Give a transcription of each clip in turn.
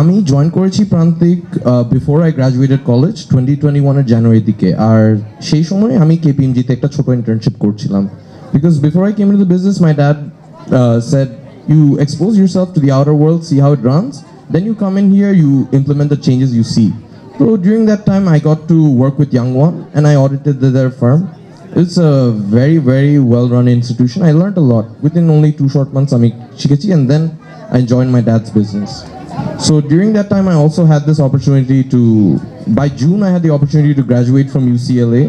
আমি জয়েন করেছি Prantik before I graduated college 2021 এর জানুয়ারি দিকে। আর সেই সময় আমি KPMG তে একটা ছোট ইন্টার্নশিপ করছিলাম। Because before I came into the business, my dad said, you expose yourself to the outer world, see how it runs, then you come in here, you implement the changes you see. So during that time, I got to work with Young One and I audited their firm. It's a very, very well-run institution. I learned a lot. Within only 2 short months, I শিখেছি, and then I joined my dad's business. So during that time, I also had this opportunity to, by June, I had the opportunity to graduate from UCLA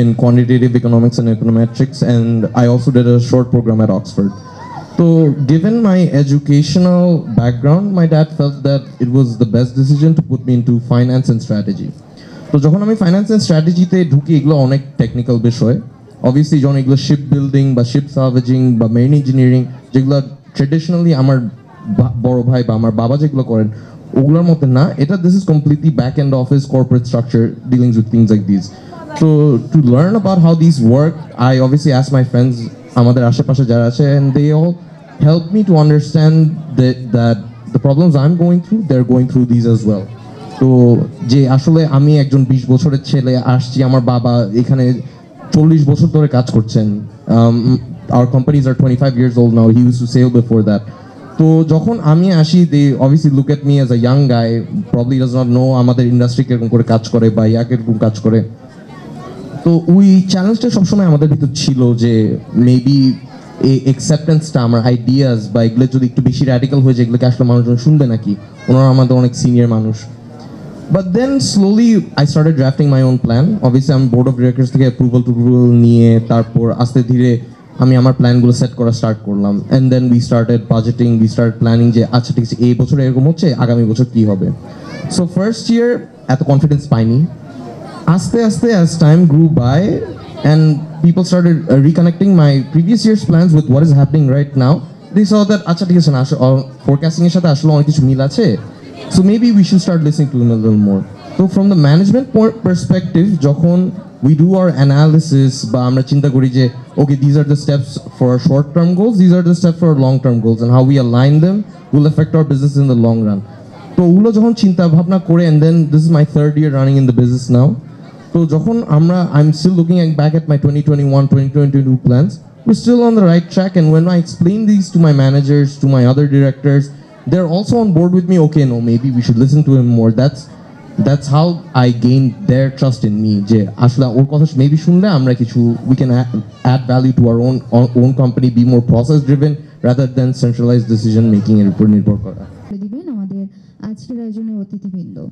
in Quantitative Economics and Econometrics, and I also did a short program at Oxford. So given my educational background, my dad felt that it was the best decision to put me into finance and strategy. So jokhon ami finance and strategy te dhuki eglo onek technical bishoy, obviously jokhon eglo shipbuilding ba ship salvaging ba marine engineering jeglo traditionally amar বড় ভাই বা আমার বাবা যেগুলো করেন ওগুলোর মতো না, এটা this is completely back end office corporate structure dealings with things like this. So to learn about how this work I obviously ask my friends, আমাদের আশেপাশে যারা আছে, and they all help me to understand that the problems I am going through they are going through this as well. তো যে আসলে আমি একজন 20 বছরের ছেলে আসছি, আমার বাবা এখানে 40 বছর ধরে কাজ করছেন। Our companies are 25 years old now, he used to sell before that. তো যখন আমি আসি, they obviously look at me as a young guy, probably does not know আমাদের ইন্ডাস্ট্রি কিরকম করে কাজ করে বা ইয়া কিরকম কাজ করে। তো ওই চ্যালেঞ্জটা সবসময় আমাদের ভিতর ছিল যে মেবি এই অ্যাকসেপ্টেন্সটা আমার আইডিয়াস বা এগুলো যদি একটু বেশি র্যাডিক্যাল হয়ে যায়, এগুলোকে আসলে মানুষজন শুনবে নাকি, ওনারা আমাদের অনেক সিনিয়র মানুষ। But then slowly I started drafting my own plan. Obviously আমি বোর্ড অফ ডিরেক্টরস থেকে অ্যাপ্রুভাল টুপ্রুভাল নিয়ে তারপর আস্তে ধীরে আমি আমার প্ল্যানগুলো সেট করা স্টার্ট করলাম। And then we started budgeting, we start planning যে আচ্ছা ঠিক আছে এই বছর এরকম হচ্ছে, আগামী বছর কী হবে। সো ফার্স্ট ইয়ার এত কনফিডেন্স পাইনি। আস্তে আস্তে as time grew by and people started reconnecting my previous years plans with what is happening right now, they saw that আচ্ছা ঠিক আছে না, ফোরকাস্টিংয়ের সাথে আসলে অনেক কিছু মিল আছে। So maybe we should start listening to a little more. তো ফ্রম দ্য ম্যানেজমেন্ট পার্সপেক্টিভ যখন we do our analysis বা আমরা চিন্তা করি যে okay, these are the steps for our short term goals, these are the steps for our long term goals, and how we align them will affect our business in the long run. তো ওগুলো যখন চিন্তা ভাবনা করে, and then this is my 3rd year running in the business now, তো যখন আমরা I'm still looking back at my 2021-2022 plans, we're still on the right track, and when I explain these to my managers, to my other directors, they're also on board with me. Okay, no, maybe we should listen to him more. That's how I gained their trust in me. Je ashla or kotha maybe shunle amra kichu we can add value to our own company, be more process driven rather than centralized decision making er upor nirbhor kora. Diben amader ajker ajone otithibindo.